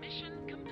Mission complete.